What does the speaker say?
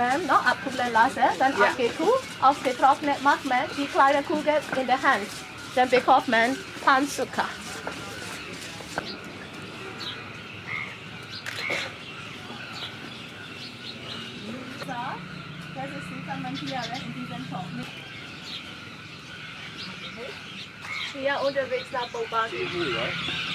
Wenn noch abkühlen lassen, dann aufgetrocknet macht man die kleine Kugel in der Hand. Dann bekommt man Pantsuka. So, das kann man hier in diesem Topf mit. Hier unterwegs nach Bobang.